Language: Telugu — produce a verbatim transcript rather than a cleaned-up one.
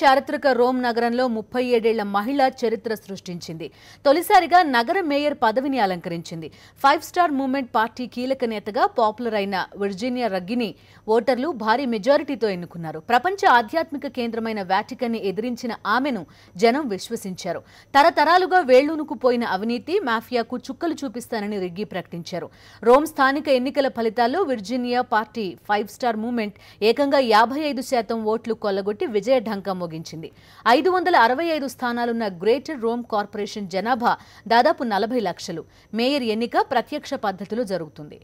చారిత్రక రోమ్ నగరంలో ముప్పై ఏడేళ్ల మహిళ చరిత్ర సృష్టించింది. తొలిసారిగా నగర మేయర్ పదవిని అలంకరించింది. ఫైవ్ స్టార్ మూవ్మెంట్ పార్టీ కీలక నేతగా పాపులర్ అయిన విర్జీనియా రగ్గిని ఓటర్లు భారీ మెజారిటీతో ఎన్నుకున్నారు. ప్రపంచ ఆధ్యాత్మిక కేంద్రమైన వాటికన్ ని ఎదిరించిన ఆమెను జనం విశ్వసించారు. తరతరాలుగా వేళ్లూనుకుపోయిన అవినీతి మాఫియాకు చుక్కలు చూపిస్తానని రగ్గి ప్రకటించారు. రోమ్ స్థానిక ఎన్నికల ఫలితాల్లో విర్జీనియా పార్టీ ఫైవ్ స్టార్ మూవ్మెంట్ ఏకంగా యాభై ఐదు శాతం ఓట్లు కొల్లగొట్టి విజయ ఢంకా మోగించింది. ఐదు వందల అరవై ఐదు స్థానాలున్న గ్రేటర్ రోమ్ కార్పొరేషన్ జనాభా దాదాపు నలభై లక్షలు. మేయర్ ఎన్నిక ప్రత్యక్ష పద్ధతిలో జరుగుతుంది.